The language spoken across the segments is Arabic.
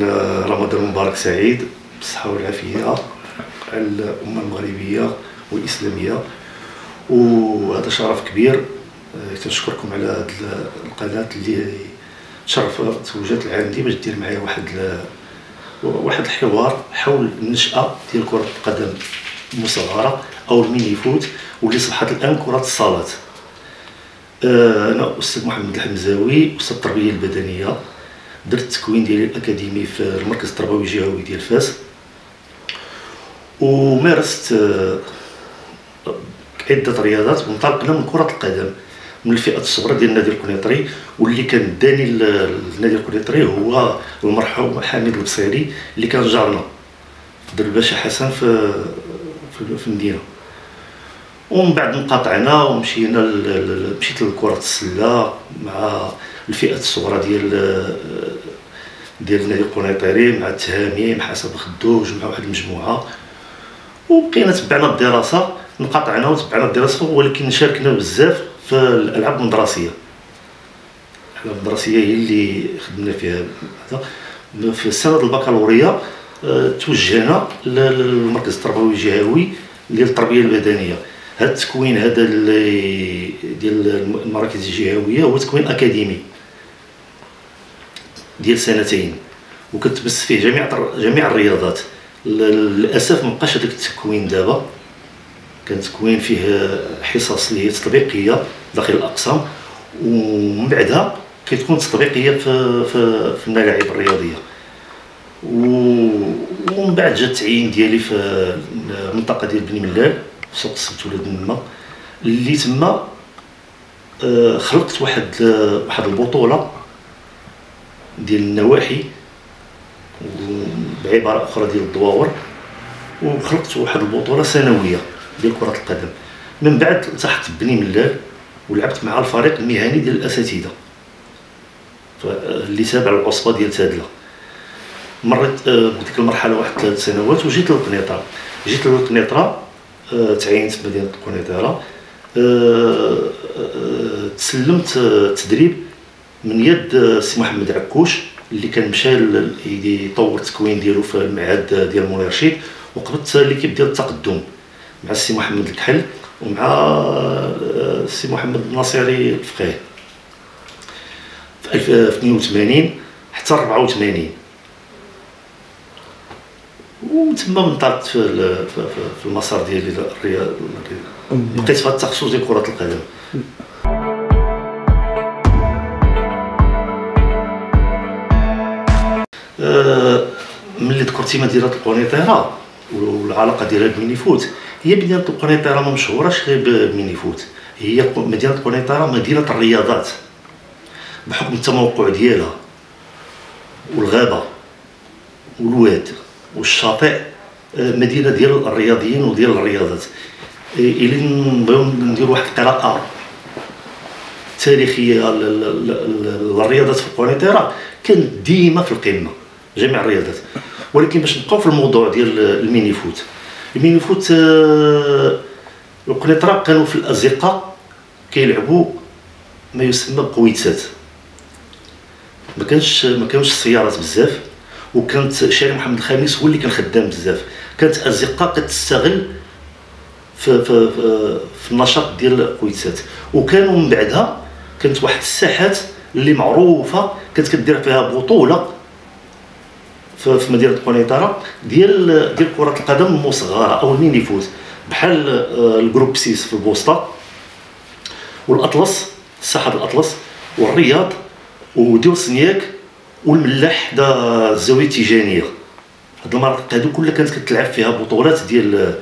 نتمنى رمضان مبارك سعيد بالصحة والعافية على الأمة المغربية والإسلامية. وهذا شرف كبير، كنشكركم على هاد القناة اللي تشرفت وجات العندي باش دير معايا واحد الحوار حول النشأة ديال كرة القدم المصغرة أو الميني فوت واللي صبحت الآن كرة الصالات. أنا أستاذ محمد الحمزاوي، أستاذ التربية البدنية، درت التكوين ديالي الأكاديمي في المركز التربوي الجهوي ديال فاس، ومارست عدة رياضات وانطلقنا من كرة القدم من الفئة الصغرى ديال النادي القنيطري، واللي كان داني النادي القنيطري هو المرحوم حميد البصيري اللي كان جارنا در الباشا حسن في المدينة. ومن بعد انقطعنا ومشينا مشيت لكرة السلة مع الفئة الصغرى ديال النادي القنيطري مع التهامي مع حسن بن خدوش مع واحد المجموعة، وبقينا تبعنا الدراسة، انقطعنا وتبعنا الدراسة ولكن شاركنا بزاف في الألعاب المدرسية. الألعاب المدرسية هي اللي خدمنا فيها. في سنة البكالوريا توجهنا للمركز التربوي الجهوي ديال التربية البدنية. هذا التكوين هذا ديال المراكز الجهوية هو تكوين أكاديمي ديال سنتين وكتبث فيه جميع الرياضات. للأسف مبقاش هذاك التكوين دابا، كان تكوين فيه حصص اللي هي تطبيقية داخل الأقسام ومن بعدها كتكون تطبيقية في الملاعب الرياضية. ومن بعد جا التعيين ديالي في المنطقة ديال بني ملال في سوق السبت ولاد النما، اللي تما خلقت واحد البطولة ديال النواحي بعبارة أخرى ديال الدواور، وخلقت واحد البطولة سنوية ديال كرة القدم. من بعد التحقت بني ملال ولعبت مع الفريق المهني ديال الأساتذة اللي تابع العصبة ديال تادلة. مرت بديك المرحلة واحد 3 سنوات وجيت للقنيطرة. جيت للقنيطرة تعينت في مدينة القنيطرة، تسلمت التدريب من يد السي محمد عكوش اللي كان مشى يطور التكوين ديالو في المعهد ديال مولاي رشيد، وقبضت ليكيب ديال التقدم مع السي محمد الكحل ومع السي محمد الناصري الفقيه في 82 حتى 84. وتما انطلقت في المسار ديالي الرياضي، بقيت في التخصص ديال كرة القدم. ملي ذكرتي مدينة القنيطرة والعلاقه ديالها بميني فوت، هي مدينه القنيطره ما مشهوراش غير بميني فوت، هي مدينه القنيطره مدينه الرياضات بحكم التموقع ديالها والغابه والواد والشاطئ، مدينه ديال الرياضيين وديال الرياضات. الى نبغيو ندير واحد القراءه تاريخيه للرياضات في القنيطره، كانت ديما في القمه جميع الرياضات. ولكن باش نبقاو في الموضوع ديال الميني فوت، الميني فوت القنيطرة كانوا في الازقه كيلعبوا ما يسمى بقويتات، ما كانش السيارات بزاف، وكانت شارع محمد الخامس هو اللي كان خدام بزاف. كانت الازقه كتستغل في في في النشاط ديال القويتات، وكانوا من بعدها كانت واحد الساحات اللي معروفه كانت كدير فيها بطوله في مدينه القنيطره ديال كره القدم المصغره او الميني فوت، بحال الجروب 6 في البوسطه والاطلس الساحه الاطلس والرياض وديور سنياك والملاح حدا الزاويه التيجانيه. هاد المناطق هادو كلها كانت كتلعب فيها بطولات ديال.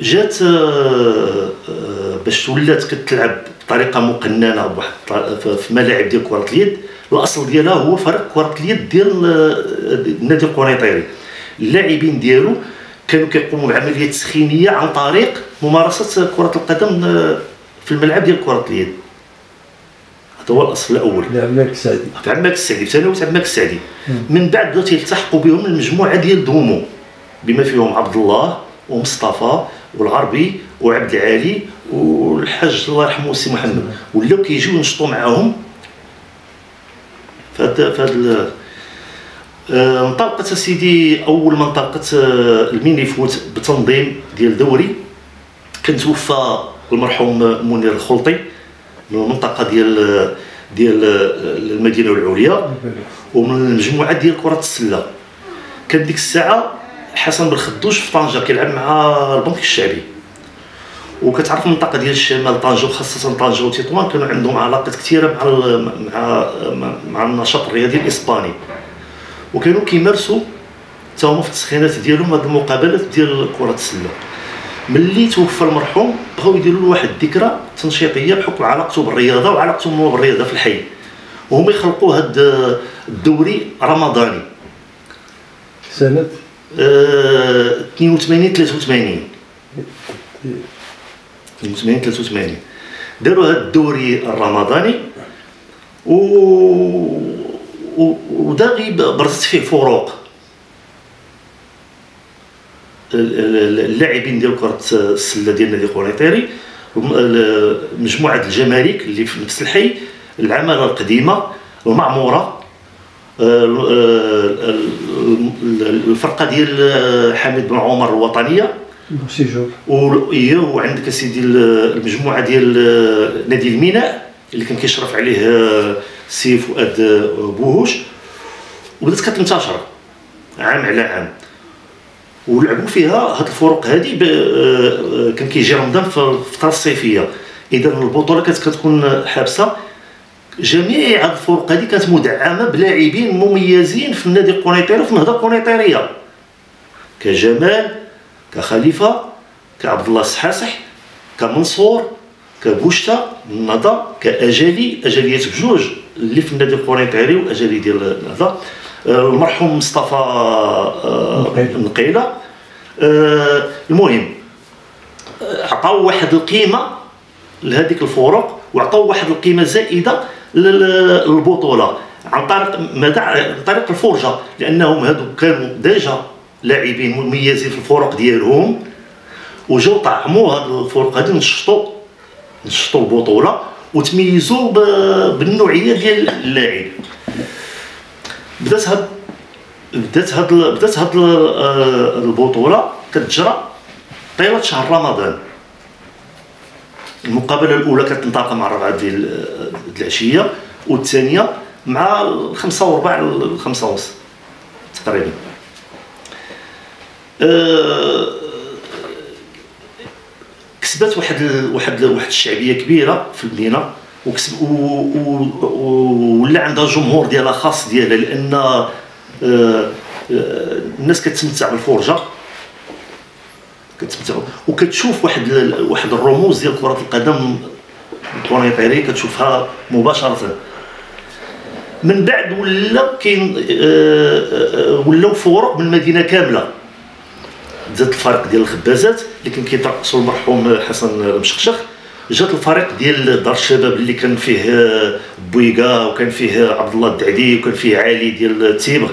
جات باش ولات كتلعب بطريقه مقننه بواحد في ملاعب ديال كره اليد. الاصل ديالها هو فريق كره اليد ديال النادي القنيطري، اللاعبين ديالو كانوا كيقوموا بعمليه تسخينيه عن طريق ممارسه كره القدم في الملعب ديال كره اليد. هذا هو الاصل الاول في عماك السعدي، في ثانويه عماك السعدي. من بعد بداو تيلتحقوا بهم المجموعه ديال دومو بما فيهم عبد الله ومصطفى والعربي وعبد علي والحاج الله يرحمه السي محمد، ولاو كيجيو ينشطوا معاهم فهاد انطلقت سيدي. اول ما انطلقت الميني فوت بتنظيم ديال دوري كان توفى المرحوم منير الخلطي من المنطقه ديال المدينه العليا ومن المجموعه ديال كره السله. كان ديك الساعه حسن بن خدوش في طنجه كيلعب مع البنك الشعبي، وكتعرف المنطقه ديال الشمال طنجه وخاصه طنجه وتطوان كانوا عندهم علاقات كثيره مع النشاط الرياضي الاسباني، وكانوا كيمارسوا حتى هما في التسخينات ديالهم هاد المقابلات ديال كره السله. ملي توفى المرحوم بغاو يديروا له واحد الذكرى تنشيطيه بحكم علاقته بالرياضه وعلاقته هو بالرياضه في الحي، وهم يخلقوا هاد الدوري رمضاني سنه 82 83 83 داروا هاد الدوري الرمضاني ودا برزت فيه فروق. اللاعبين ديال كرة السلة ديال نادي القنيطري مجموعة الجمارك اللي في نفس الحي، العمالة القديمة المعمورة، الفرقة ديال حميد بن عمر الوطنية وعندك سيدي المجموعة ديال نادي الميناء اللي كان كيشرف عليه سي فؤاد بوهوش، وبدات كتنتشر عام على عام ولعبوا فيها هاد الفرق هادي. كان كيجي رمضان في الفتره الصيفيه، اذا البطوله كتكون حابسه. جميع هاد الفرق هادي كانت مدعمه بلاعبين مميزين في النادي القنيطري وفي النهضه القنيطريه، كجمال، كخليفه، كعبد الله السحاسح، كمنصور، كبوشتا النهضه، كاجالي، اجاليات بجوج اللي في النادي القنيطري واجالي ديال النهضه، المرحوم مصطفى نقيله. المهم عطاو واحد القيمه لهذيك الفرق وعطاو واحد القيمه زائده للبطوله عن طريق ماذا؟ عن طريق الفرجه، لانهم هادو كانوا ديجا لاعبين مميزين في الفرق ديالهم وجاو طعموا هاد الفرق هادي، نشطوا البطوله وتميزوا بالنوعيه ديال اللاعب. بدات هاد البطوله كتجرى طيله شهر رمضان. المقابله الاولى كتنطلق مع 4 ديال العشيه والثانيه مع 5:15 ل 5:30 تقريبا. كسبت واحد الشعبيه كبيره في المدينه، ولا عندها جمهور ديالها خاص ديالها، لان الناس كتستمتع بالفرجه، كتستمتع وكتشوف واحد الرموز ديال كره القدم القنيطريه كتشوفها مباشره. من بعد ولا كاين ولاو فرق من المدينه كامله، زاد الفريق ديال الخبازات اللي كان كيترقصوا المرحوم حسن المشقشق، جات الفريق ديال دار الشباب اللي كان فيه بويكا وكان فيه عبد الله الدعدي وكان فيه علي ديال تيبغ،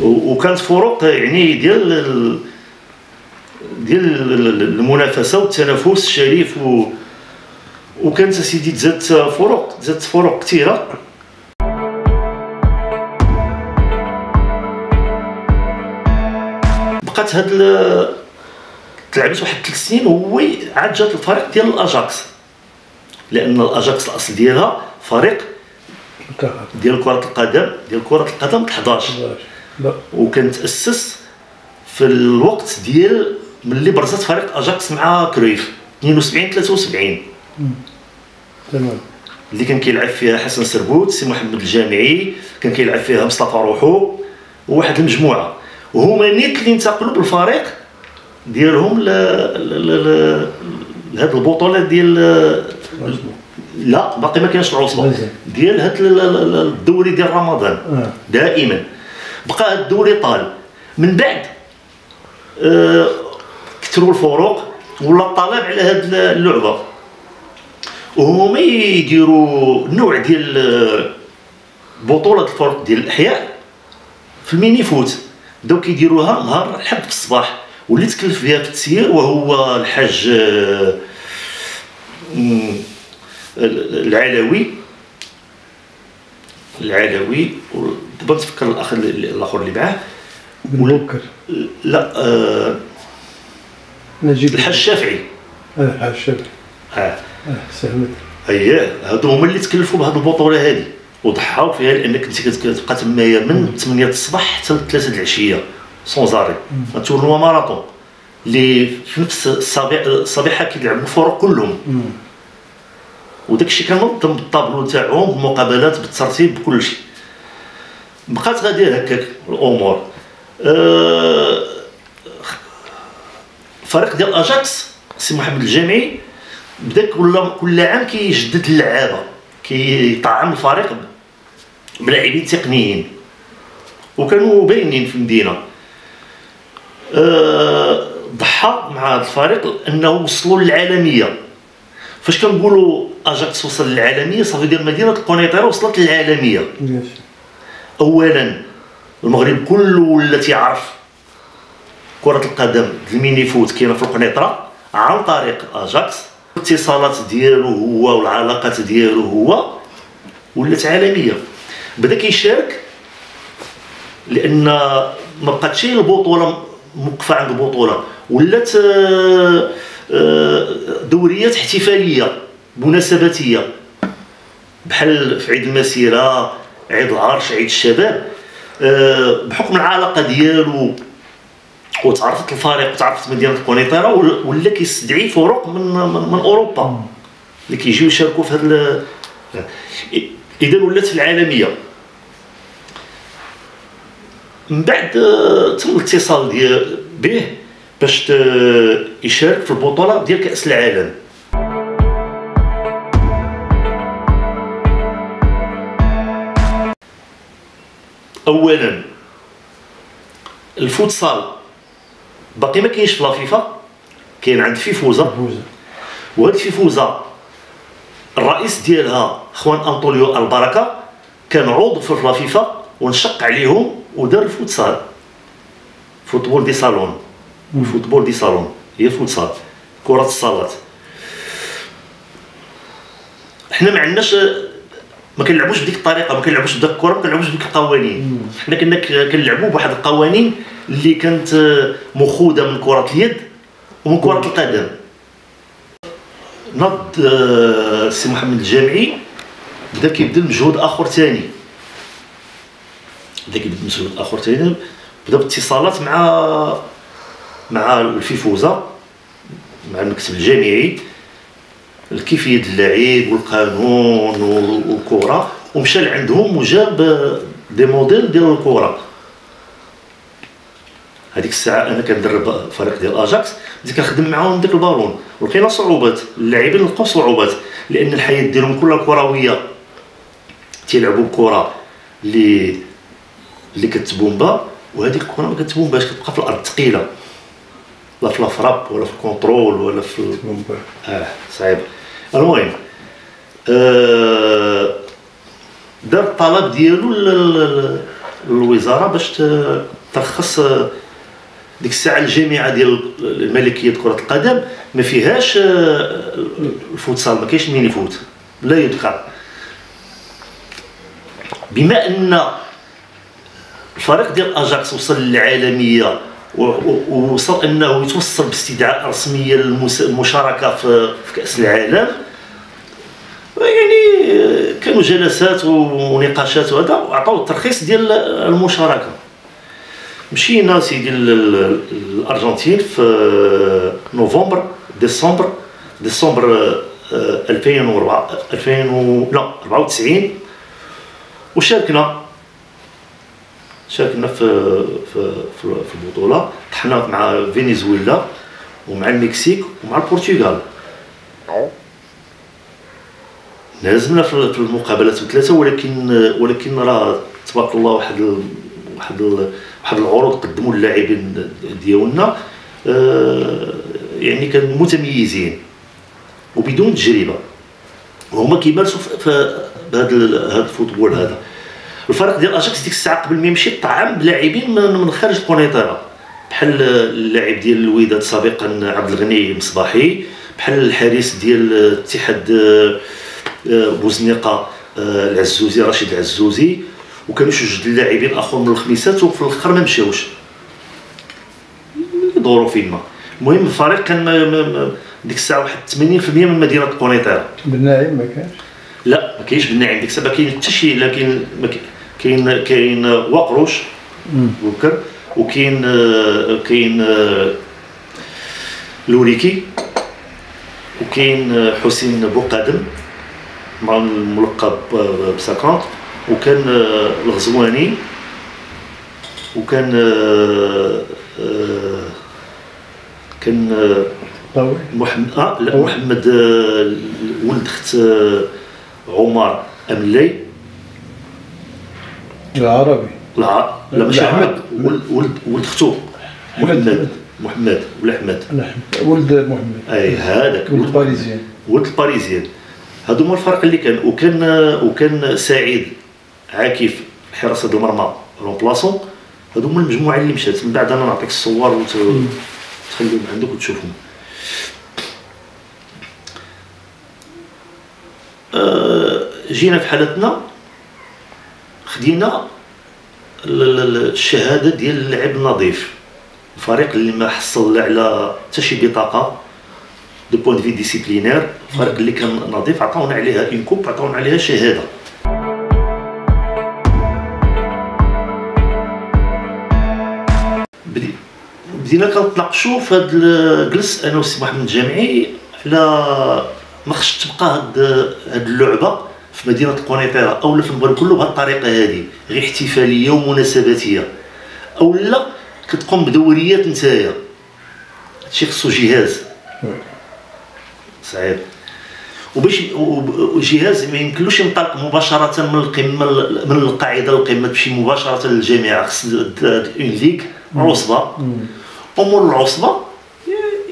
وكانت فروق يعني ديال المنافسه والتنافس الشريف، وكانت سيدي تزادت فروق كثيره. بقات هاد تلعبت واحد 3 سنين، هو عاد جات الفريق ديال الاجاكس، لان الاجاكس الاصل ديالها فريق ديال كره القدم 11، وكان تاسس في الوقت ديال ملي برزت فريق اجاكس مع كرويف 72 73، تمام، اللي كان كيلعب فيها حسن سربوت، سي محمد الجامعي، كان كيلعب فيها مصطفى روحو وواحد المجموعه، وهما نيت اللي انتقلوا بالفريق ديالهم لهاد البطوله ديال لا باقي ما كاينش العصبه ديال هاد الدوري ديال رمضان. دائما بقى هاد الدوري طال. من بعد كثروا الفروق ولا الطلب على هاد اللعبه، وهما يديروا نوع ديال بطوله الفرق ديال الاحياء في الميني فوت، بداو كيديروها نهار الحد في الصباح، واللي تكلف فيها في التسيير وهو الحاج العلوي العلوي ودابا تفكر الاخ الاخر اللي معاه بنوكر لا نجيب الحاج الشافعي الحاج الشافعي سهمت اييه هادو هما اللي تكلفوا بهاد البطوله هادي وضحاو فيها لانك انت كتبقى تمايا من 8 الصباح حتى 3 العشيه سون زاري غتولوا ماراطون اللي في نفس الصبيحه كيلعبوا الفرق كلهم وداك الشيء كان منظم بالطابلو تاعهم بالمقابلات بالترتيب بكل شيء بقات غادي هكاك الامور. فريق ديال اجاكس سي محمد الجامعي بدا كل عام كيجدد اللعابه كيطعم الفريق بلاعبين تقنيين وكانوا باينين في المدينه. ضحى مع هذا الفريق انه وصلوا للعالميه. فاش كنقولوا اجاكس وصل للعالميه صافي ديال مدينه القنيطره وصلت للعالميه. اولا المغرب كله ولا تيعرف كره القدم الميني فوت كاينه في القنيطره عن طريق اجاكس. الاتصالات ديالو هو والعلاقات ديالو هو ولات عالميه. بدا كيشارك لان ما بقاتش البطوله موقفه عند البطوله ولات دوريات احتفاليه مناسباتيه بحال في عيد المسيره عيد العرش عيد الشباب بحكم العلاقه ديالو وتعرفت الفريق وتعرفت مدينه القنيطره ولا كيستدعي فرق من اوروبا اللي كيجيو يشاركوا في هذا. اذا ولات العالميه. من بعد تم الاتصال ديال به باش يشارك في البطوله ديال كاس العالم. اولا الفوتسال باقي ما كاينش في لافيفا كاين عند فيفوزا وهاد فيفوزا الرئيس ديالها خوان أنطونيو البركه كان عضو في لافيفا ونشق عليهم ودار الفوتسال فوتبول دي صالون فوتبول دي صالون هي فوتسال كره الصالات. حنا ما عندناش ما كنلعبوش بديك الطريقه ما كنلعبوش بداك الكره ما كنلعبوش بديك القوانين. حنا كنا كنلعبوا بواحد القوانين اللي كانت مخوده من كره اليد ومن كره القدم. نض السي محمد الجامعي بدا كيبذل مجهود اخر ثاني بدا باتصالات مع الفيفوزا مع المكتب الجامعي كيفيه اللاعب والقانون والكره ومشى لعندهم وجاب دي موديل ديال الكره. هذيك الساعه انا كندرب فريق ديال اجاكس بديت كنخدم معاهم داك البالون ولقينا صعوبات اللاعبين لقاو صعوبات لان الحياه ديالهم كلها كرويه تيلعبوا بكره اللي كتبومبا وهذيك الكره ما كتبومباش كتبقى في الارض ثقيله لا في الفراب ولا في الكونترول ولا في صعيب. المهم دار الطلب ديالو للوزاره باش ترخص. ديك الساعه الجامعه ديال الملكيه كره القدم ما فيهاش الفوتسال ما كاينش ميني فوت لا يدخل. بما ان الفريق ديال اجاكس وصل للعالميه ووصل انه يتوصل باستدعاء رسميه للمشاركه في كاس العالم يعني كانوا جلسات ونقاشات وهذا وعطاو الترخيص ديال المشاركه. مشينا سيدي الارجنتين في نوفمبر ديسمبر 94 وشاركنا في البطوله. طحنا مع فنزويلا ومع المكسيك ومع البرتغال لازمنا في المقابلات ثلاثه ولكن راه تبارك الله واحد العروض قدموا اللاعبين ديالنا يعني كانوا متميزين وبدون تجربه وهما كيمارسوا في هذا الفوتبول هذا. الفريق ديال اجاكس ديك الساعه قبل ما يمشي طعم بلاعبين من خارج القنيطره بحال اللاعب ديال الوداد سابقا عبد الغني مصباحي بحال الحارس ديال اتحاد بوزنيقه العزوزي رشيد العزوزي، وكانوا شي جوج اللاعبين اخر من الخميسات، وفي الاخر ما مشاوش لظروف ما. المهم الفريق كان ديك الساعه واحد 80% من مدينه القنيطره. بالناعم ما كانش، لا ما كاينش بالناعم ديك الساعه، ما كاين حتى شي، لكن كاين وقروش بكر، وكاين لوريكي، وكاين حسين بوقادم مع الملقب ب50، وكان الغزواني، وكان كان محمد لا محمد ولد اخت عمر املي العربي، لا لا ماشي احمد، ولد اختو محمد ولا احمد، ولد محمد، اي هذاك ولد الباريزيان، ولد الباريزيان. هادو هما الفرق اللي كان. وكان سعيد عاكف حراسه المرمى رومبلاسون. هادو هما المجموعه اللي مشات. من بعد انا نعطيك الصور وتخليهم عندك وتشوفهم. جينا في حالتنا، خدينا الشهاده ديال اللعب النظيف، الفريق اللي ما حصل على حتى شي بطاقه دو بوان دو في ديسيبلينير، الفريق اللي كان نظيف عطاونا عليها اون كوب، عطاونا عليها شهاده. بدينا كنتناقشوا في هذا الجلس انا وسي محمد الجامعي على ما خصش تبقى هاد اللعبه في مدينه القنيطره اولا في المغرب كله بهذه الطريقه هذه، غير احتفاليه ومناسباتيه اولا كتقوم بدوريات نتايا. هادشي خصو جهاز صعيب، وباش جهاز ما يمكنلوش ينطلق مباشره من القمه، من القاعده للقمه، تمشي مباشره للجامعه. خص اون ليغ عصبه، امور العصبه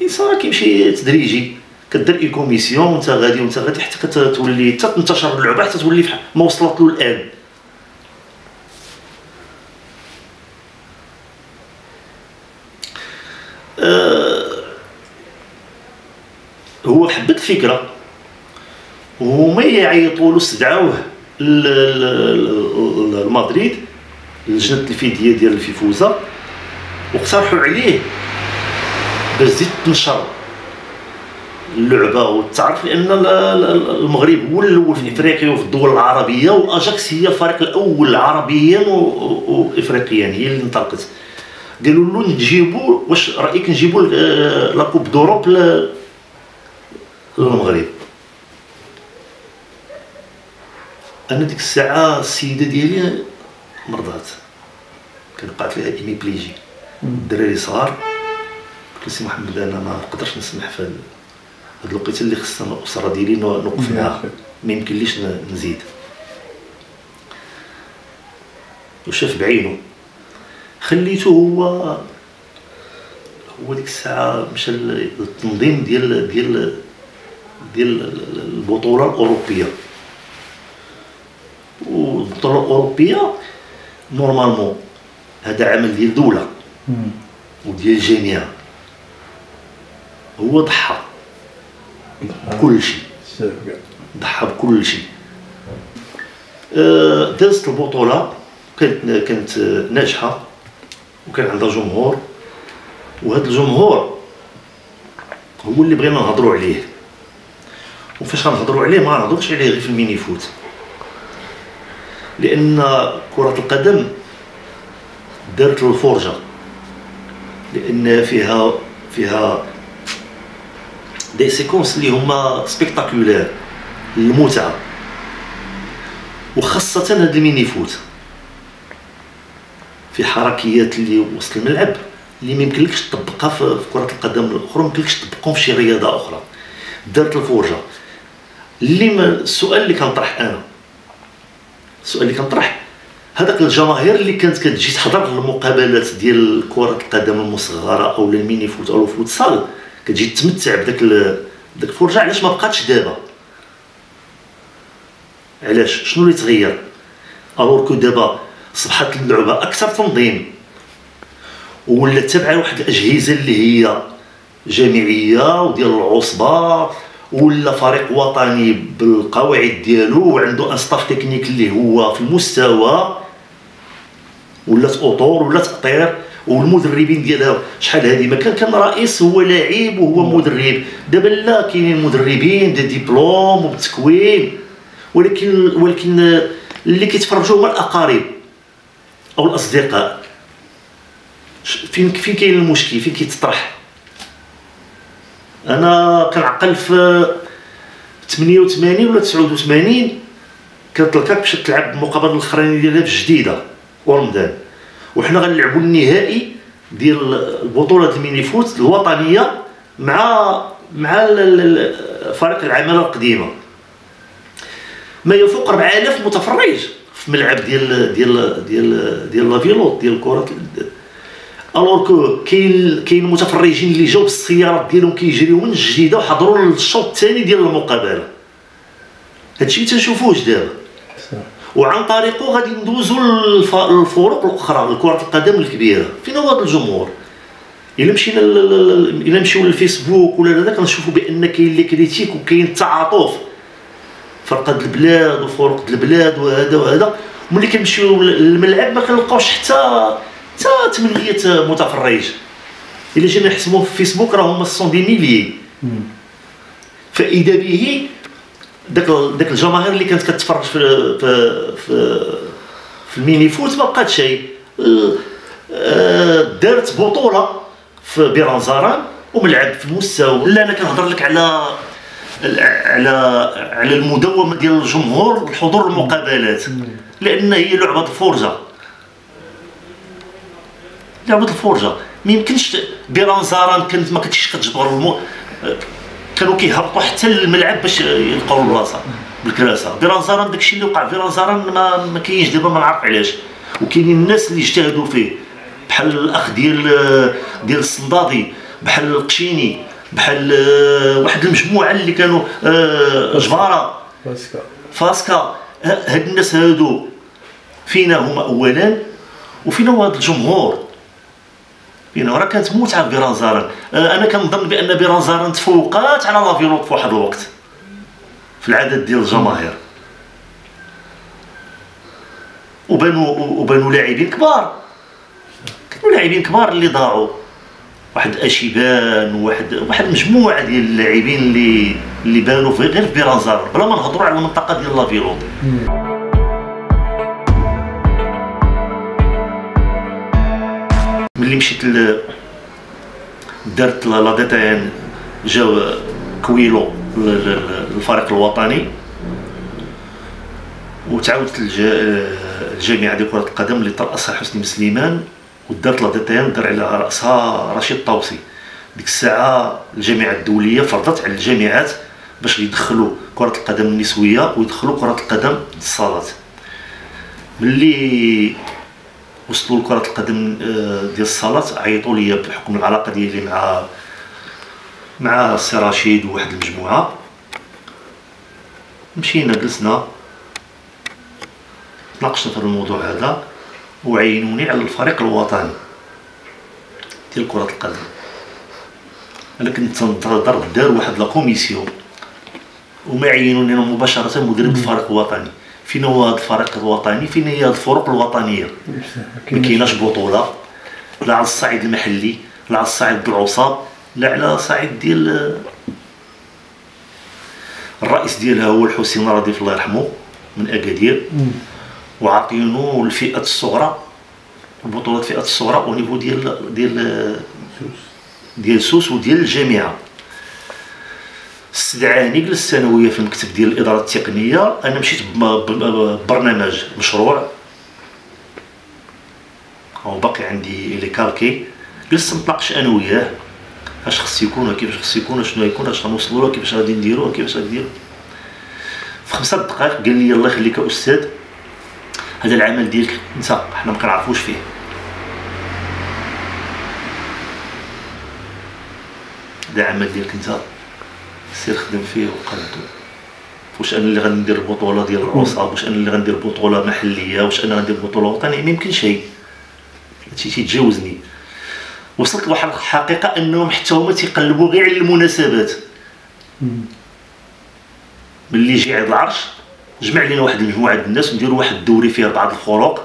يسار كيمشي تدريجي، كدير اون كوميسيون وانت غادي حتى كتولي، حتى تنتشر اللعبه، حتى تولي ما وصلت له الان. هو حب الفكره وهما يعيطوا له، استدعاوه لمدريد لجنه التلفيزيه ديال الفيفوزا واقترحوا عليه باش تزيد تنشر اللعبه وتعرف، لان المغرب هو الاول في افريقيا وفي الدول العربيه، واجاكس هي الفريق الاول عربيا وافريقيا هي اللي انطلقت. قالوا له نجيبوا، واش رايك نجيبوا لاكوب دوروب للمغرب؟ انا ديك الساعه السيده ديالي مرضات، كنقعد ليها ايميبليجي، الدراري صغار. قلت لسي محمد انا ما نقدرش نسمح في هاد الوقيته اللي خصنا الاسره ديالي نوقف معاها، ما يمكنليش نزيد. وشاف بعينه، خليته هو ديك الساعه مشى للتنظيم ديال البطوله الاوروبيه، والبطوله الاوروبيه نورمالمون هذا عمل ديال دوله وديال جامعه، هو ضحى بكل شيء، ضحى بكل شيء. دازت البطوله، كانت ناجحه وكان عندها جمهور، وهذا الجمهور هو اللي بغينا نهضروا عليه. وفاش غنهضروا عليه ما غنهضروش عليه غير في المينيفوت، لان كره القدم دارت له الفرجه، لان فيها دي سيكونس اللي هما سبيكتاكولير للمتعه، وخاصه هذا المينيفوت في حركيات اللي وسط الملعب اللي ما يمكنلكش تطبقها في كره القدم الاخرى، ما يمكنلكش تطبقهم في شي رياضه اخرى. دارت الفرجه اللي ما السؤال اللي كنطرح انا، السؤال اللي كنطرح هذاك الجماهير اللي كانت كتجي تحضر المقابلات ديال كره القدم المصغره او الميني فوت او الفوتسال، كتجي تتمتع بداك الفرجه، علاش ما بقاتش دابا؟ علاش؟ شنو اللي تغير؟ الوغ كو دابا صبحت اللعبه اكثر تنظيم، ولات تابعه لواحد الاجهزه اللي هي جامعيه وديال العصبه ولا فريق وطني بالقواعد ديالو وعنده انصاف تكنيك اللي هو في المستوى ولا في اطور ولا تقطير، والمدربين ديالها شحال هذه ما كان رئيس هو لاعب وهو مدرب. دابا لا، كاينين مدربين ديبلوم وبتكوين، ولكن اللي كيتفرجوا هما الاقارب او الاصدقاء. فين كاين المشكل؟ فين كيتطرح؟ انا كنعقل في 88 ولا 89 كتلقاك باش تلعب مقابله الاخرين ديالها بجديده ورمضان، وحنا غنلعبوا النهائي ديال البطوله المينيفوت الوطنيه مع فريق العماله القديمه. ما يفوق 4000 متفرج في ملعب ديال ديال ديال ديال لافيلوط ديال كره. الوغ كو كاين المتفرجين اللي جاوا بالسيارات ديالهم كيجريو من الجديده وحضروا للشوط الثاني ديال المقابله. هادشي تنشوفوش دابا، وعن طريقه غادي ندوزو للفروق الاخرى لكره القدم الكبيره. فين هو هذا الجمهور؟ الا مشينا الا مشيو للفيسبوك ولا هذا كنشوفوا بان كاين لي كريتيك وكاين التعاطف فرقه البلاد وفرق البلاد وهذا وهذا. ملي كنمشيو للملعب ما كنلقاوش حتى 800 متفرج. الا جينا نحسبوه في الفيسبوك راه هما 100 مليون. فاذا به داك الجماهير اللي كانت كتفرج في الميني فوت ما بقات شيء. دارت بطوله في بيرانزاران وملعب في المستوى. لا انا كنهضر لك على المداومه ديال الجمهور الحضور المقابلات، لان هي لعبه الفرجه. لعبه الفرجه ما يمكنش. بيرانزاران كانت ما كنتش كتجبر كانوا كيهبطوا حتى للملعب باش يلقاو البلاصه بالكراسه. بيرانزاران داكشي اللي وقع في بيرانزاران ما كاينش دابا، ما نعرف علاش. وكاينين الناس اللي اجتهدوا فيه بحال الاخ ديال الصنداضي، بحال القشيني، بحال واحد المجموعه اللي كانوا جباره فاسكا. هاد الناس هادو فينا هما اولا، وفينا هو هاد الجمهور. راه كانت متعه بيرانزاران. انا كنظن بان بيرانزاران تفوقات على لافيلوط في واحد الوقت في العدد ديال الجماهير، وبانوا لاعبين كبار. كانوا لاعبين كبار اللي ضاعوا، واحد اشيبان واحد مجموعه ديال اللاعبين اللي بانوا غير في بيرانزاران، بلا ما نهضروا على المنطقه ديال لافيلوط. ملي مشيت درت لا دي تي ان، جاو كويلو الفريق الوطني، وتعاودت الجامعه ديال كره القدم اللي ترأسها حسني مسليمان، ودرت لا دي تي ان دار على راسها رشيد طوسي. ديك الساعه الجامعه الدوليه فرضت على الجامعات باش يدخلوا كره القدم النسويه ويدخلوا كره القدم الصالات. ملي وصلوا لكرة القدم ديال الصالات عيطوا لي بحكم العلاقة ديالي مع السي رشيد وواحد المجموعة. مشينا جلسنا تناقشنا في الموضوع هذا، وعينوني على الفريق الوطني ديال كرة القدم. أنا كنت تنتظر دار واحد لا كوميسيون، وما عينوني أنا مباشرة مدرب الفريق الوطني. فين هو هذا الفريق الوطني؟ فين هي هذه الفرق الوطنيه؟ ما كايناش بطوله لا على الصعيد المحلي لا على الصعيد العصاب لا على صعيد ديال الرئيس ديالها هو الحسين رديف الله يرحمه من اكادير، وعاطينو الفئه الصغرى البطولات الفئه الصغرى او نيفو ديال سوس وديال الجامعه. استدعاني جلست ثانويه في المكتب ديال الاداره التقنيه. انا مشيت ببرنامج مشروع او باقي عندي لي كالكي، جلست نتناقش انا وياه اش خص يكون وكيفاش خص يكون شنو يكون اش غنوصلوا له كيفاش غادي نديروا كيفاش غادي نديروا. في 5 دقائق قال لي الله يخليك استاذ، هذا العمل ديالك انت حنا ما كنعرفوش فيه. هذا العمل ديالك انت سير خدم فيه وقدو. واش انا اللي غندير بطوله ديال العصاب؟ واش انا اللي غندير بطوله محليه؟ واش انا غندير بطوله وطنيه؟ ما يمكنش هادشي، هادشي تيتجاوزني. وصلت لواحد الحقيقه انهم حتى هما تيقلبوا غير على المناسبات. ملي يجي عيد العرش نجمع لينا واحد المجموعه ديال الناس ونديروا واحد الدوري فيه بعض الخروق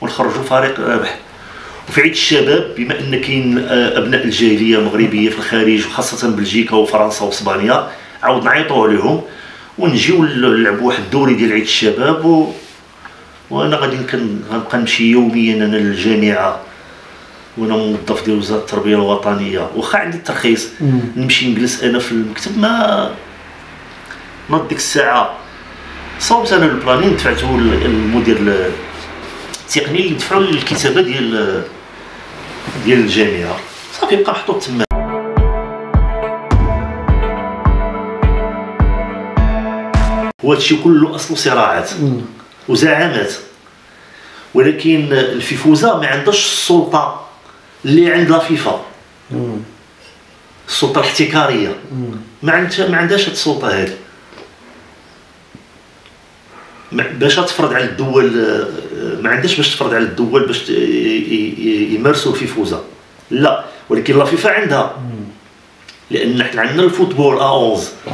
ونخرجوا فريق رابح. وفي عيد الشباب بما ان كاين ابناء الجاليه المغربيه في الخارج وخاصه بلجيكا وفرنسا واسبانيا عاود نعيطوا عليهم ونجيو نلعبوا واحد الدوري ديال عيد الشباب. وانا غادي غنبقى نمشي يوميا انا للجامعه وانا موظف ديال وزاره التربيه الوطنيه واخا عندي الترخيص نمشي نجلس انا في المكتب ما ناض ديك الساعه صوبت انا البلانين دفعته للمدير التقني اللي دفعوا للكتابه ديال الجامعه صافي بقى محطوط تما. وهادشي كله اصله صراعات وزعامات، ولكن الفيفوزا ما عندهاش السلطه اللي عندها فيفا، السلطه الاحتكاريه ما عندهاش هاد السلطه هادي باش تفرض على الدول، ما عندهاش باش تفرض على الدول باش يمارسوا الفيفوزا لا، ولكن لا فيفا عندها لان حنا عندنا الفوتبول A11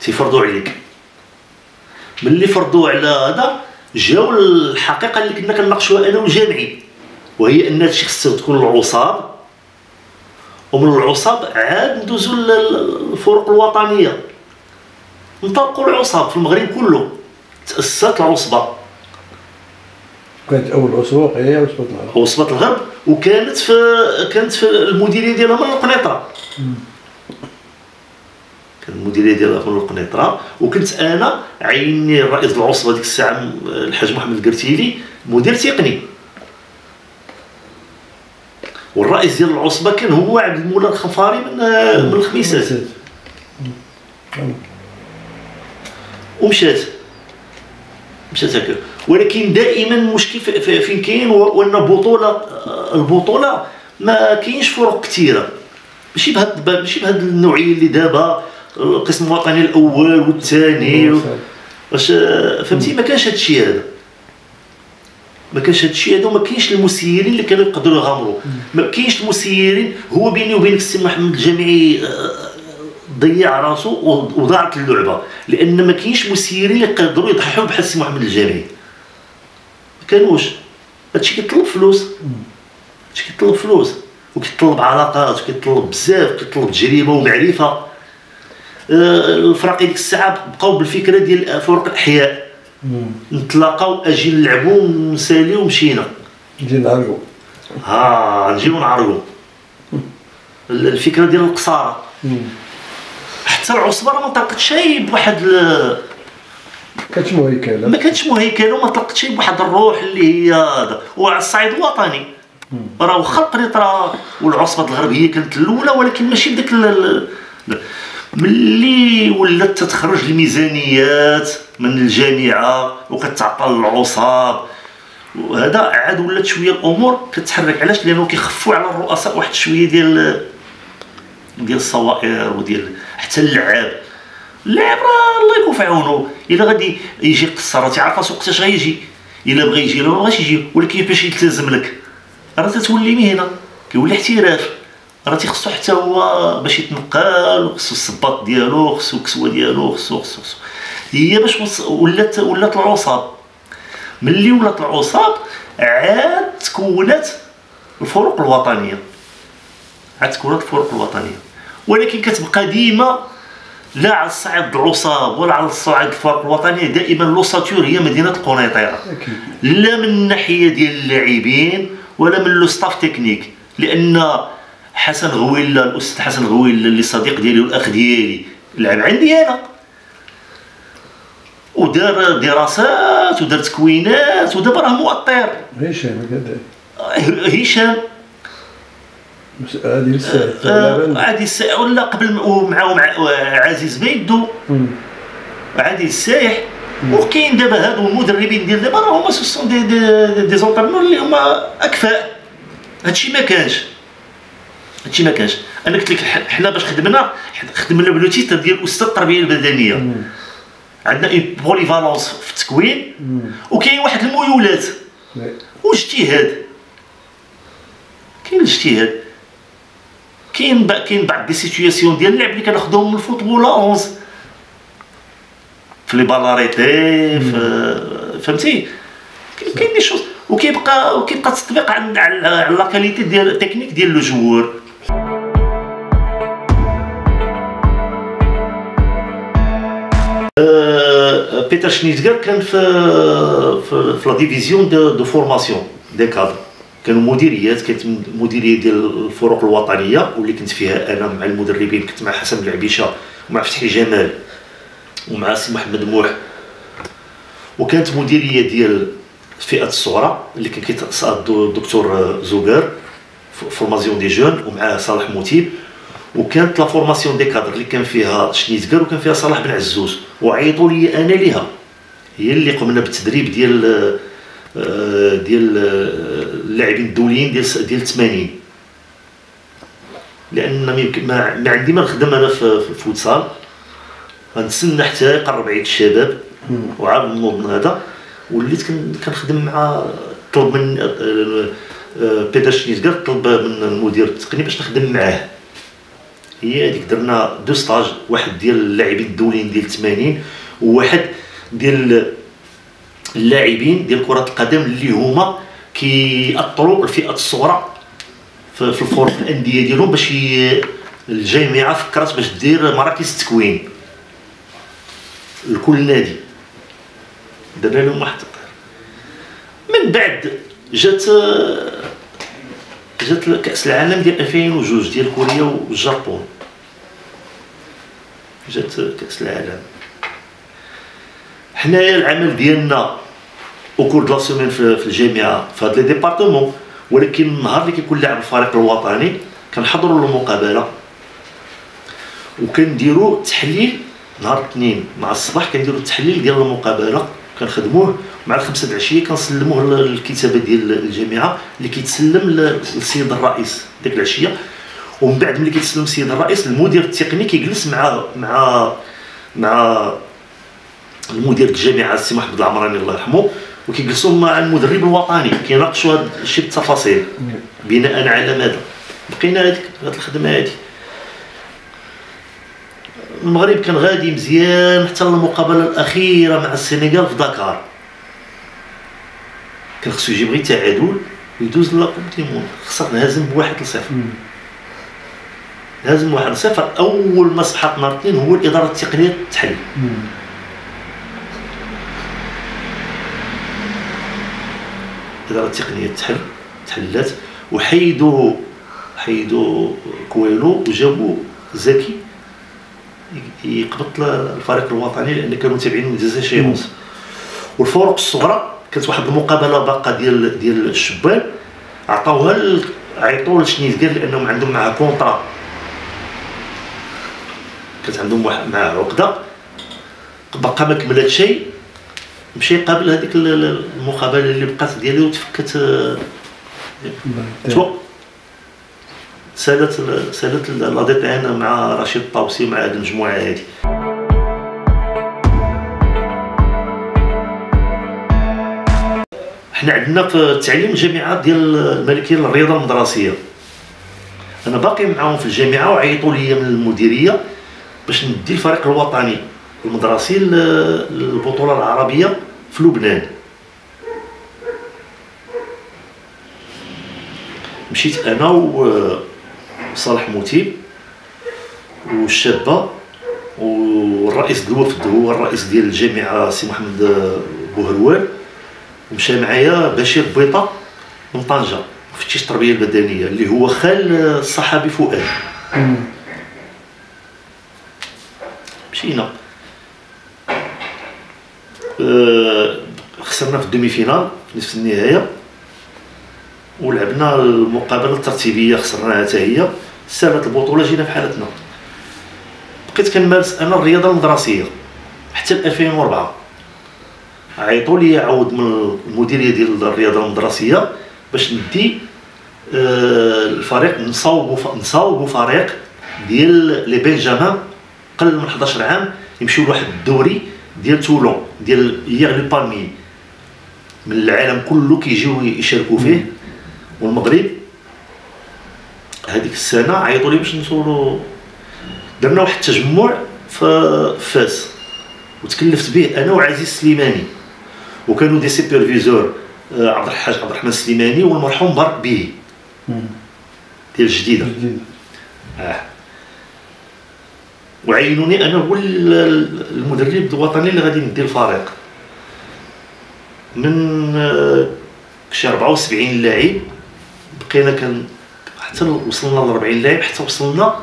تيفرضوا عليك. ملي فرضوا على هذا جاو الحقيقه اللي كنا كنناقشوها انا وجامعي، وهي ان هادشي خصو تكون العصاب، ومن العصاب عاد ندوزو للفرق الوطنيه. انطلقوا العصاب في المغرب كله، تاسست العصبه، كانت اول عصبه هي عصبه الغرب، عصبه الغرب، وكانت في المديريه ديالها من القنيطره، المديريه ديال القنيطره. وكنت انا عيني رئيس العصبه ديك الساعه الحاج محمد الكرتيلي مدير تقني، والرئيس ديال العصبه كان هو عبد المولى الخفاري من الخميسات. ومشات هكا. ولكن دائما المشكل فين كاين هو ان البطوله ما كاينش فرق كثيره، ماشي بهاد النوعيه اللي دابا القسم الوطني الاول والثاني واش فهمتي. ما كانش هادشي هذا وما كاينش المسيرين اللي كانوا يقدروا يغامروا، ما كاينش المسيرين. هو بيني وبينك السي محمد الجامعي ضيع راسو وضاعت اللعبه، لان ما كاينش مسيرين اللي يقدروا يضحيوا بحال السي محمد الجامعي، ما كانوش. هادشي كيطلب فلوس، وكيطلب علاقات، وكيطلب بزاف، كيطلب تجربه ومعرفه. الفرق ديك الساعه بقاو بالفكره ديال فرق الاحياء، نتلاقاو اجي نلعبو ونساليو ومشينا، نجي نعرقو نجيو نعرقو. الفكره ديال القصاره حتى العصبه راه ما طلقتش شي بواحد ما كانتش مهيكله وما طلقتش شي بواحد الروح اللي هي هذا. وعلى الصعيد الوطني راه واخا القنيطره والعصبه الغربيه كانت الاولى، ولكن ماشي بداك ملي ولات تتخرج الميزانيات من الجامعه وكتعطى للعصاب وهذا، عاد ولات شويه الامور كتحرك. علاش؟ لانه كيخفوا على الرؤساء واحد شويه ديال الصوائر وديال حتى اللعاب راه الله يكون في عونه. الا غادي يجي قصر راه تيعرف راسو وقتاش غيجي، الا بغى يجي الا ما بغاش يجي، ولكن باش يلتزم لك راه تتولي مهنه، كيولي احتراف. راه تيخصو حتى هو باش يتنقل، خصو الصباط ديالو، خصو الكسوه ديالو، خصو هي باش ولات العصاب. ملي ولات العصاب عاد تكونت الفرق الوطنيه، ولكن كتبقى ديما لا على الصعيد العصاب ولا على الصعيد الفرق الوطنيه، دائما لوساتور هي مدينه القنيطره، لا من الناحيه ديال اللاعبين ولا من لو ستاف تكنيك. لان حسن غويلا، الاستاذ حسن غويلا اللي صديق ديالي والاخ ديالي، لعب عندي انا ودار دراسات ودار تكوينات ودابا راه مؤطر. هشام هكذا، هشام هادي الساعه ولا قبل ومع عزيز بيدو عادي السايح. وكاين دابا هادو المدربين ديال دابا راه هما سوسون دي زونترنور اللي هما اكفاء. هادشي ما كانش، انا قلت لك حنا باش خدمنا بلو تيتر ديال استاذ التربيه البدنيه، عندنا اون بوليفالونس في التكوين وكاين واحد الميولات واجتهاد، كاين بعض دي سيتوياسيون ديال اللعب اللي كناخذوهم من الفوتبول 11 في لي بالاريتي فهمتي كاين لي شوز وكيبقى التطبيق على لا كاليتي ديال التكنيك ديال لو جوور. بيتر شنيتغر كان في لا ديفيزيون دو فورماسيون دي كادر، كانوا مديريات، كانت مديريه ديال الفرق الوطنيه واللي كنت فيها انا مع المدربين، كنت مع حسن بن العبيشه ومع فتحي جمال ومع سي محمد موح، وكانت مديريه ديال فئه الصغرى اللي كان كيتقصد الدكتور زوبير فورماسيون دي جون ومع صالح موتيب، وكانت لا فورماسيون دي كادر اللي كان فيها شنيتغر وكان فيها صلاح بن عزوز، وعيطوا لي انا ليها، هي اللي قمنا بالتدريب ديال اللاعبين الدوليين ديال 80، لان ما عندي ما نخدم انا في الفوتسال، غنتسنى حتى يقرب عيد الشباب وعاد النوض هذا، وليت كنخدم مع طلب من بيتر شنيتغر، طلب من المدير التقني باش نخدم معاه. هي هذيك درنا دو ستاج، واحد ديال اللاعبين الدوليين ديال 80 وواحد ديال اللاعبين ديال كرة القدم اللي هما كيأطروا الفئة الصغرى في الفرق الأندية ديالهم، باش الجامعة فكرت باش دير مراكز التكوين لكل نادي، درنا لهم واحد التقرير. من بعد جات كأس العالم ديال 2002 ديال كوريا والجابون، جات كأس العالم. حنايا العمل ديالنا اوكور دو لا سيمين في الجامعه في هاد لي ديبارتمون، ولكن النهار اللي كيكون لاعب الفريق الوطني كنحضروا المقابله وكنديروا تحليل نهار الاثنين مع الصباح، كنديروا التحليل ديال المقابله كنخدموه، مع الخمسه د العشيه كنسلموه للكتابه ديال الجامعه اللي كيتسلم للسيد الرئيس ديك العشيه، ومن بعد ملي كيتسلم السيد الرئيس المدير التقني كيجلس مع المدير الجامعه السي محمد العمراني الله يرحمه، وكيجلسوا مع المدرب الوطني كيناقشوا هذا الشيء بالتفاصيل بناء على ماذا بقينا هذيك الخدمه هذه. المغرب كان غادي مزيان حتى المقابله الاخيره مع السنغال في دكار، كان خصو يجيب غير تعادل ويدوز لاكوب دي موند، خسرنا هازم بواحد 1-0، هازم 1-0. اول ما صبحت نهار الاثنين هو الاداره التقنيه تحل، الاداره التقنيه تحلات، وحيدوا كويلو وجابوا زكي يقبط الفريق الوطني، لان كانوا تابعين من جزائر شيموس. والفرق الصغرى كانت واحد المقابله باقه ديال الشبان، عطاوها عيطوا لشنيتغر لانهم عندهم معاه كونطرا، كانت عندهم معاه عقده، باقا ما كملات شيء، مشى قابل هذيك المقابله اللي بقات ديالو وتفكت، سالت لا دي تي ان مع رشيد الطاوسي مع هذه المجموعه هذه. حنا عندنا في التعليم الجامعه ديال الملكيه للرياضه المدرسيه، انا باقي معاهم في الجامعه، وعيطوا لي من المديريه باش ندي الفريق الوطني المدرسي للبطوله العربيه في لبنان. مشيت انا صالح موتيب والشابه والرئيس ديال الوفد هو الرئيس ديال الجامعه سي محمد بوهروان، ومشى معايا بشير بويطه من طنجه مفتش التربيه البدنيه اللي هو خال الصحابي فؤاد. مشينا خسرنا في الدومي فينال في نصف النهايه، ولعبنا المقابله الترتيبيه خسرناها حتى هي، سالت البطوله جينا في حالتنا. بقيت كنمارس انا الرياضه المدرسيه حتى 2004، عيطوا لي عاود من المديريه ديال الرياضه المدرسيه باش ندي الفريق، نصاوبوا فريق ديال لي بنجامين قل من 11 عام يمشيو لواحد الدوري ديال تولون ديال يغلو بالمي، من العالم كله كيجيو يشاركوا فيه والمغرب. هذيك السنه عيطوا لي باش نوصلوا، درنا واحد التجمع في فاس وتكلفت به انا وعزيز السليماني، وكانوا دي سوبرفيزور عبد الحاج عبد الرحمن السليماني والمرحوم بارك به ديال الجديده. وعينوني انا هو المدرب الوطني اللي غادي ندي الفريق من شي 74 لاعب، بقينا كان حتى وصلنا ل 40 لاعب حتى وصلنا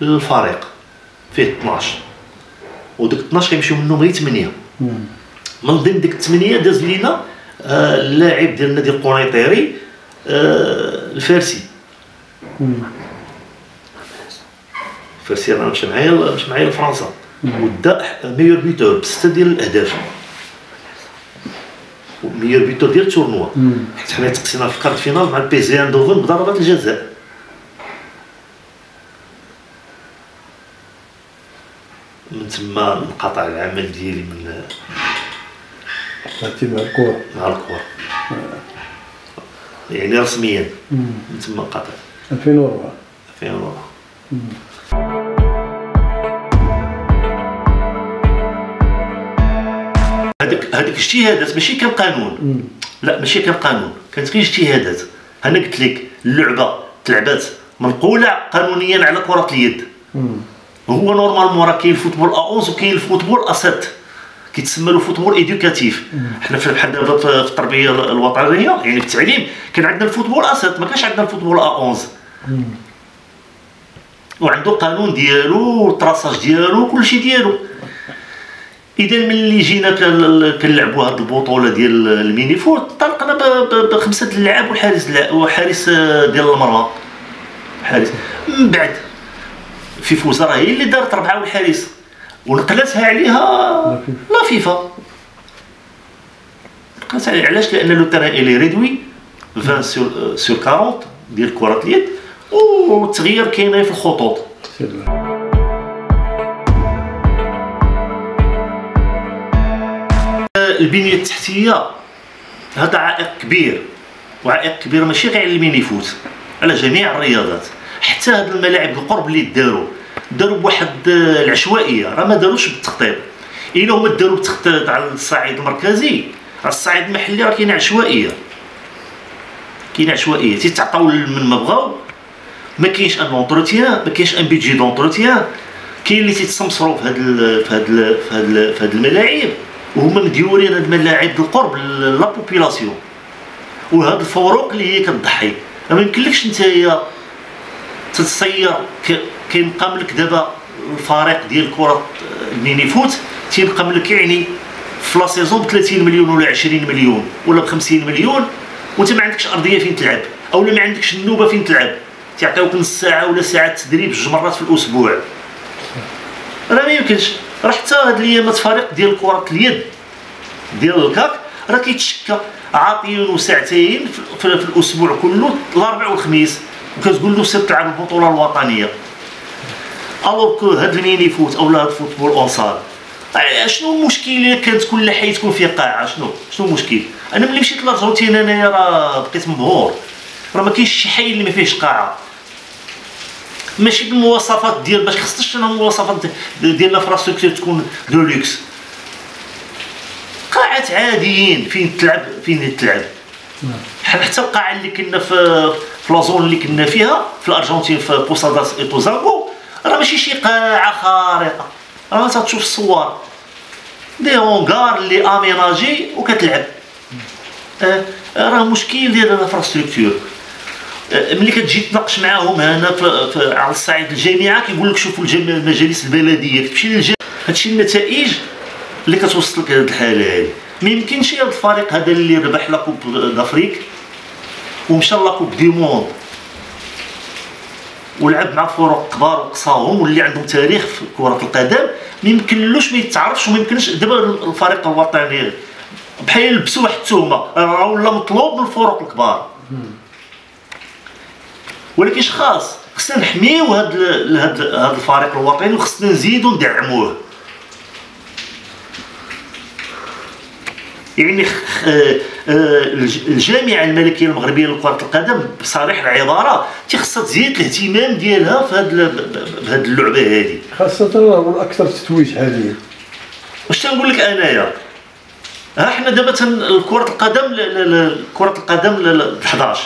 للفريق فيه 12، وديك 12 كيمشيو منهم غير 8. من ضمن ديك 8 داز لينا اللاعب ديال النادي القنيطري الفارسي. الفارسي انا مشى معايا لفرنسا ودا ميور بيتور بسته ديال الاهداف، ميور بيتور ديال التورنوا، حيت حنا تقسينا في الكارت فينال مع البي زي اندوفن بضربات الجزاء. من تما انقطع العمل ديالي من مع الكره يعني رسميا من تما انقطع 2004. هذيك اجتهادات ماشي كان قانون، لا ماشي كان قانون، كانت غير اجتهادات. انا قلت لك اللعبه تلعبات منقوله قانونيا على كره اليد. هو نورمالمون راه كاين الفوتبول ا11 وكاين الفوتبول ا7 كيتسمى له فوتبول ايدوكاتيف. حنا بحال دابا في التربيه الوطنيه يعني في التعليم كان عندنا الفوتبول ا7، ما كانش عندنا الفوتبول ا11، وعنده قانون ديالو والتراساج ديالو وكلشي ديالو. اذا ملي جينا كنلعبوا هاد البطوله ديال الميني فوت طلقنا بخمسه اللعاب وحارس ديال المرمى حارس. من بعد الفيفوزا راه هي اللي دارت 4 والحارس ونقلتها عليها لا فيفا نقلتها عليها. علاش؟ لان لو تيران الي ريدوي 20 سور 40 ديال كره اليد، والتغيير كاين في الخطوط. البنيه التحتيه هذا عائق كبير، وعائق كبير ماشي غير على المينيفوت، على جميع الرياضات. حتى هاد الملاعب القرب اللي داروا بواحد العشوائيه، راه ما داروش بالتخطيط. الا هما داروا بالتخطيط على الصعيد المركزي، على الصعيد المحلي راه كاينه عشوائيه، كاينه عشوائيه تيتعطاو من ما بغاو، ما كاينش ان اونتروتيان، ما كاينش ان بيدجي دونتروتيان. كاين اللي تيتصمصروا في هاد الملاعب وهما مديورين هاد الملاعب القرب لا بوبيلاسيون وهاد الفروق اللي هي كتضحي. ما يمكنلكش نتايا تتصير كينقام لك دابا الفريق ديال كره الميني فوت تينقام لك يعني في لا سيزون ب 30 مليون ولا 20 مليون ولا ب 50 مليون، وانت ما عندكش ارضيه فين تلعب اولا ما عندكش النوبه فين تلعب. تيعطيوك نص ساعه ولا ساعه تدريب 2 مرات في الاسبوع، راه ما يمكنش. راه حتى هاد الايامات فريق ديال كره اليد ديال الكاك راه كيتشكى، عاطيينو ساعتين في الاسبوع كله الاربع والخميس، وكتقول له سير تلعب البطوله الوطنيه. الوغ كو هاد الميني فوت اولا هاد الفوتبول اونصال شنو المشكل؟ الا كانت كل حي تكون فيه قاعه شنو المشكل؟ انا ملي مشيت لارجنتين انايا راه بقيت مبهور، راه ما كاينش شي حي اللي ما فيهش قاعه، ماشي بالمواصفات ديال باش خصناش انا المواصفات ديال لافراستركتور تكون دو لوكس. قاعات عاديين فين تلعب حتى القاعه اللي كنا في لازون اللي كنا فيها في الارجنتين في بوساداس ايتوزاغو راه ماشي شي قاعه خارقه، راه تشوف الصور دي هونغار اللي اميناجي وكتلعب. راه مشكل ديال الانفراستركتور. ملي كتجي تناقش معاهم هنا على الصعيد الجامعه كيقول لك شوفوا المجالس البلديه، كتمشي للجامعه. هادشي النتائج اللي كتوصل لك هاد الحاله هادي. ما يمكنش هاد الفريق هذا اللي ربح لا كوب دافريك ومشى لا كوب دي موند ولعب مع فرق كبار وقصاهم واللي عندهم تاريخ في كره القدم ما يمكنلوش ما يتعرفش. وما يمكنش دابا الفريق الوطني بحال يلبسوا واحد التهمه، راه ولا مطلوب من الفرق الكبار. ولكن خاص خصنا نحميو هاد الفريق الوطني وخصنا نزيدو ندعموه. يعني الجامعه الملكيه المغربيه لكره القدم بصريح العباره تيخصها تزيد الاهتمام ديالها في هاد اللعبه هادي، خاصه والاكثر تتويج حاليا. واش شنو نقول لك انايا، ها حنا دابا كرة القدم، كرة القدم ل 11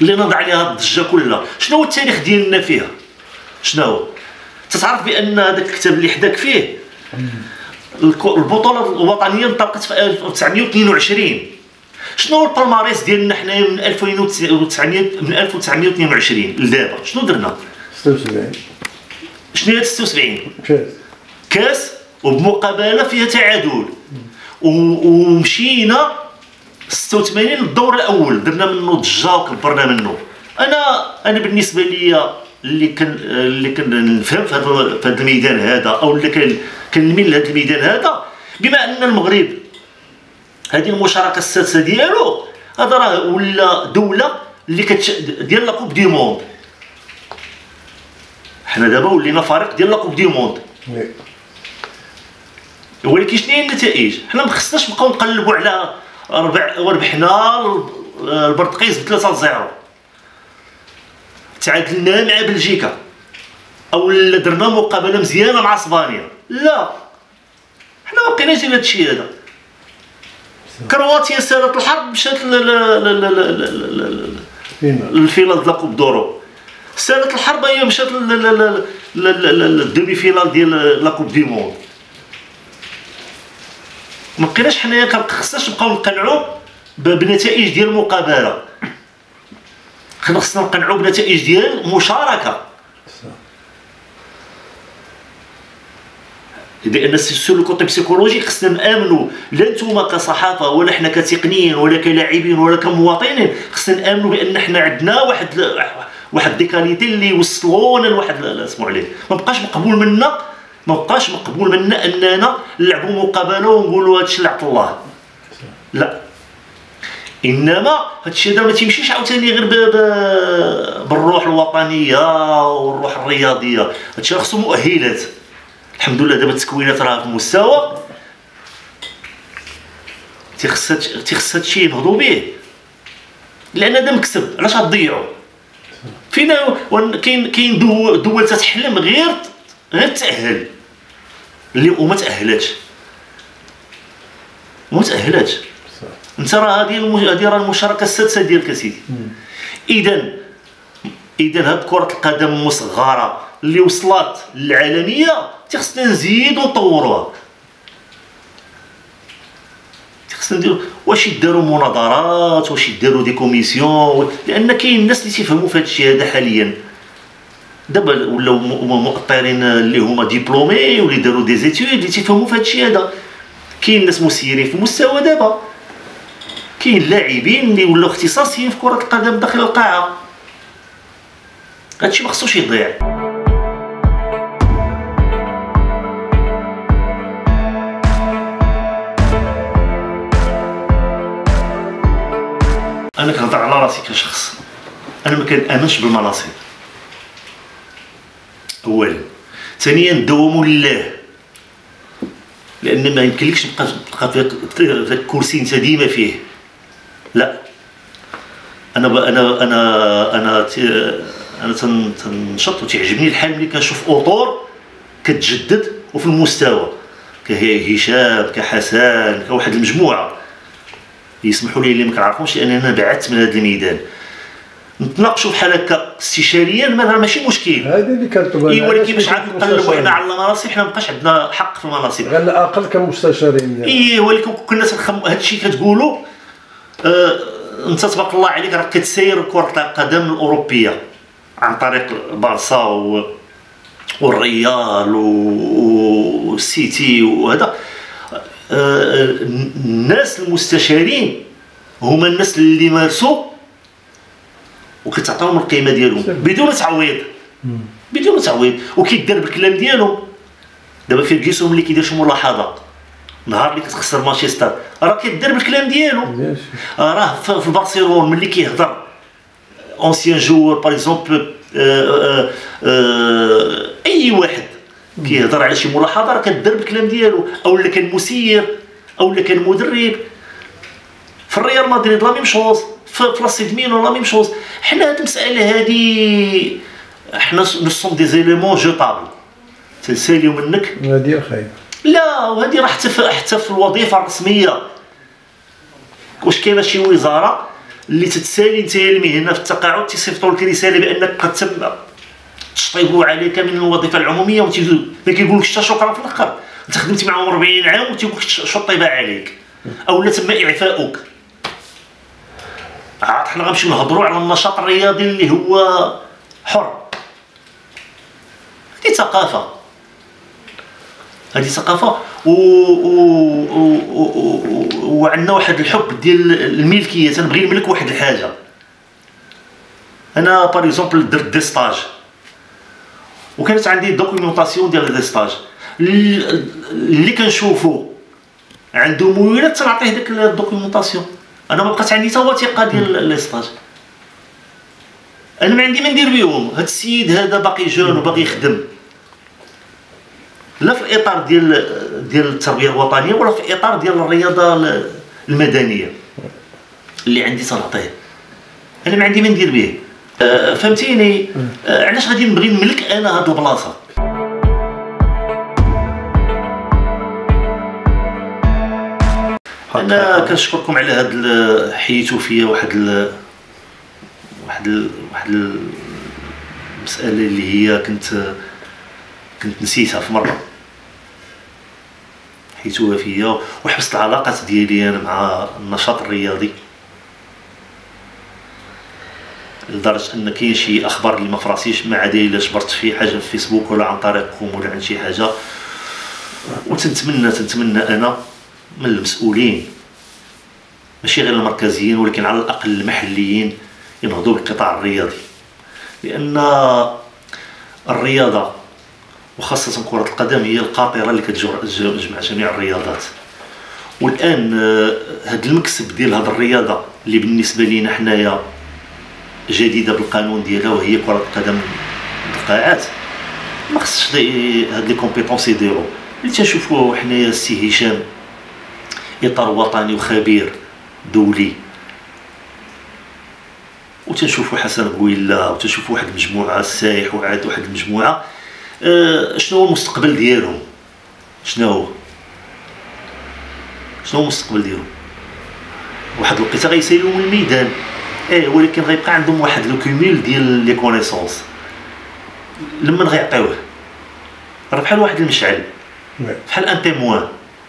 اللي نضع عليها الضجه كلها، شنو هو التاريخ ديالنا فيها؟ شنو هو؟ تتعرف بان هذاك الكتاب اللي حداك فيه البطوله الوطنيه انطلقت في 1922، شنو هو البالماريس ديالنا حنايا من 1922 لدابا؟ شنو درنا؟ 76 شنو هي 76؟ كاس وبمقابله فيها تعادل، ومشينا 86 للدور الاول، درنا منه ضجه وكبرنا منه. انا بالنسبه لي اللي كنفهم في هذا الميدان هذا، او اللي كنميل لهذا الميدان هذا، بما ان المغرب هذه المشاركه السادسه ديالو، هذا راه ولا دوله اللي ديال لاكوب دي موند. حنا دابا ولينا فريق ديال لاكوب دي موند، ولكن شنو هي النتائج؟ حنا ما خصناش نبقاو نقلبوا على ربحنا البرتقيز ب 3-0، تعادلنا مع بلجيكا، او لا درنا مقابله مزيانه مع اسبانيا، لا حنا ما بقيناش ديال هادشي هذا. كرواتيا سالت الحرب مشات للفينال ديال كوب دورو، سالت الحرب هي مشات للدومي فينال ديال لاكوب دي موند. ما بقيناش حنايا، كنخصناش نبقاو نقنعوا بنتائج ديال المقابله، خصنا نقنعوا بنتائج ديال المشاركه، لان سور لو كوتي بسيكولوجي خصنا نامنوا، لا نتوما كصحافه ولا حنا كتقنيين ولا كلاعبين ولا كمواطنين، خصنا نامنوا بان حنا عندنا واحد ديكاليتي اللي وصلونا لواحد، لا سمعوا عليه، ما بقاش مقبول منا اننا نلعبوا مقابله ونقولوا هادشي لعب الله، لا. انما هادشي هذا ما تيمشيش عاوتاني غير بالروح الوطنيه والروح الرياضيه، هادشي خصو مؤهلات. الحمد لله دابا التكوينات راه في مستوى تيخص هادشي ينهضوا به، لان هذا مكسب، علاش غتضيعوا فينا؟ كاين دول تتحلم غير تأهل، اللي وما تأهلاتش. انت راه هذه راه المشاركه السادسه ديالك اسيدي. اذا هاد كره القدم المصغره اللي وصلت للعالميه تيخصنا نزيدو نطوروها، تيخصنا نديرو، واش يداروا مناظرات، واش يداروا دي كوميسيون، لان كاين الناس اللي تيفهموا في هادشي هذا حاليا، دابا ولاو مؤطرين اللي هما ديبلومي واللي داروا دي زيتود اللي تيفهموا في هادشي هذا. كاين ناس مسيرين في المستوى دابا، كاين لاعبين اللي ولاو اختصاصيين في كرة القدم داخل القاعة، هادشي مخصوش يضيع. أنا كنهضر على راسي كشخص، أنا ما كنآمنش بالمناصب أولا، ثانيا دواموا لله، لأن ما يمكنلكش تبقى في الكرسي أنت ديما فيه، لا. انا تنشط وتعجبني الحال ملي كنشوف اطور كتجدد وفي المستوى، كهشام كحسن كواحد المجموعه، يسمحوا لي اللي ما كنعرفهمش لان انا بعدت من هذا الميدان، نتناقشوا بحال هكا استشاريا ماشي مشكل، هذا اللي كنطلبوا، اي ولكن باش عاد نقلبوا حنا على المناصب، حنا مابقاش عندنا حق في المناصب، على الاقل كمستشارين، اي ولكن كنا هذا الشيء كتقولوا انت تبارك الله عليك راك كتسير كرة القدم الاوروبيه عن طريق بارسا والريال والسيتي وهذا. الناس المستشارين هما الناس اللي مارسوا وكتعطيهم القيمه ديالهم بدون تعويض، وكيدار بالكلام ديالهم. دابا في جيسهم اللي كيدير شي ملاحظه نهار اللي كتخسر مانشستر راه كيدار بالكلام ديالو، راه في برشلونه ملي كيهضر اونسيان جوور باغ اكزومبل، اي واحد كيهضر على شي ملاحظه راه كدار بالكلام ديالو، او اللي كان مسير او اللي كان مدرب في الريال مدريد لا ميم شوز، في لاسيد مينو لا ميم شوز. حنا هاد المساله هادي حنا نصوم دي زيليمون جوطابل تنساليو منك، هادي الخير لا، وهذه راه حتى في الوظيفه الرسميه. واش كاينه شي وزاره اللي تتسالي انت المهنه في التقاعد تيصيفطوا لك رساله بانك قد تم تشطيب عليك من الوظيفه العموميه ما كيقولكش حتى شكرا في الاخر، انت خدمتي معاهم 40 عام وتيقول لك شطيب عليك اولا تم اعفاؤك. عاد حنا غنمشيو نهضروا على النشاط الرياضي اللي هو حر. هذه ثقافه، هذه ثقافه وعندنا واحد الحب ديال الملكيه. تنبغي نملك واحد الحاجه، انا باغ اكزومبل درت دي ستاج وكانت عندي دوكيومونطاسيون ديال دي ستاج اللي كنشوفو عنده ميولات تنعطيه ديك الدوكيومونطاسيون. انا ما بقات عندي حتى وثيقه ديال لي ستاج، انا ما عندي ما ندير بهم. هاد السيد هذا باقي جون وباقي يخدم لا في الاطار ديال التربيه الوطنيه ولا في الاطار ديال الرياضه المدنيه اللي عندي تنعطيه، انا ما عندي ما ندير به. فهمتيني؟ علاش غادي نبغي نملك انا هاد البلاصه؟ انا كنشكركم على هاد حيتو فيا واحد المساله اللي هي كنت نسيتها في مره، حيتوها فيا وحبست العلاقات ديالي انا مع النشاط الرياضي لدرجه ان كاين شي اخبار اللي ما فراسيش ما عادي الا جبرت في حاجه في فيسبوك ولا عن طريقكم ولا عن شي حاجه. وتنتمنى انا من المسؤولين ماشي غير المركزيين ولكن على الاقل المحليين ينهضوا بالقطاع الرياضي، لان الرياضه وخاصه كره القدم هي القاطره اللي كتجمع جميع الرياضات. والان هذا المكسب ديال هذه الرياضه اللي بالنسبه لينا حنايا جديده بالقانون ديالها وهي كره القدم القاعات، ما خصش هاد لي كومبيتونس يديرو اللي تنشوفوه حنايا. السي هشام اطار وطني وخبير دولي، وتنشوفوا حسن بويلا وتنشوفوا واحد المجموعه السايح وعاد واحد المجموعه. شنو هو المستقبل ديالهم؟ شنو هو المستقبل ديالهم؟ واحد الوقيته غيساليو من الميدان ولكن غيبقى عندهم واحد لو كوميل ديال لي كونيسونس لما غيعطيوه راه بحال واحد المشعل، بحال ان تيموان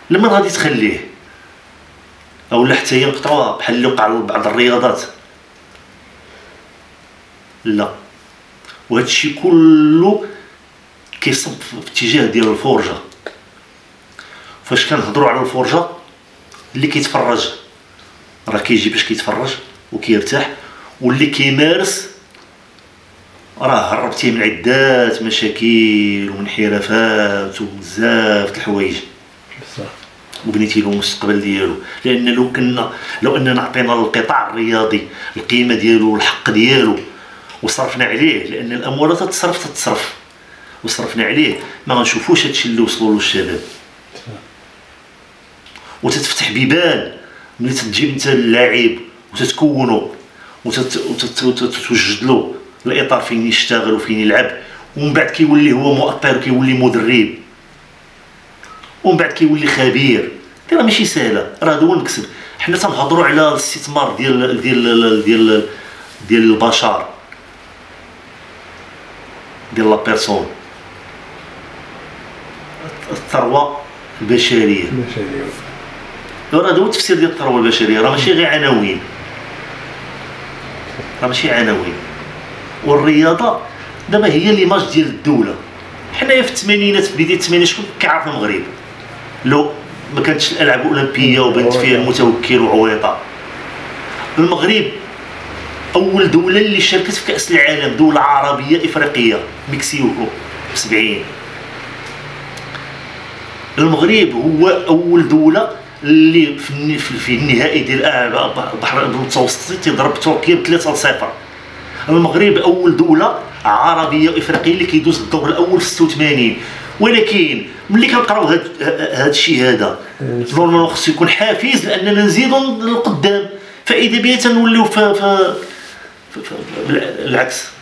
لما غادي تخليه اولا حتى هي نقطعوها بحال اللي وقع لبعض الرياضات. لا، وهادشي كله كيصب في اتجاه ديال الفرجه. فاش كنهضروا على الفرجه، اللي كيتفرج راه كيجي باش كيتفرج وكيرتاح، واللي كيمارس راه هربتيه من عدات مشاكل وانحرافات وبزاف د الحوايج بصح، وبنيتي له المستقبل ديالو. لان لو اننا عطينا للقطاع الرياضي القيمه ديالو والحق ديالو وصرفنا عليه، لان الاموال تتصرف وصرفنا عليه، ما غنشوفوش هادشي اللي وصلوا له الشباب. وتتفتح بيبان ملي تجيب انت اللاعب وتتكونو وتتوجد له الاطار فين يشتغل وفين يلعب، ومن بعد كيولي هو مؤطر وكيولي مدرب ومن بعد كيولي خبير. راه ماشي سهله، راه هذا هو المكسب. حنا تنهضروا على الاستثمار ديال ديال ديال ديال البشر ديال لا بيرسون، الثروه البشريه. راه هذا هو التفسير ديال الثروه البشريه، راه ماشي غير عناوين، راه ماشي عناوين. والرياضه دابا هي ليماج ديال الدوله. حنايا في الثمانينات في بدايه الثمانينات شكون كيعرف المغرب؟ لو ما كانتش الالعاب الاولمبيه وبانت فيها المتوكل وعويطه. المغرب اول دوله اللي شاركت في كاس العالم، دوله عربيه افريقيه، مكسيكو في 70. المغرب هو اول دوله اللي في النهائي ديال البحر المتوسطي تضرب تركيا ب 3-0. المغرب اول دوله عربيه افريقيه اللي كيدوز الدور الاول في 86. ولكن ملي كنقراو هاد الشيء هذا نورمالمون خصو يكون حافز لاننا نزيدو للقدام، فاذا بيا تنوليو بالعكس.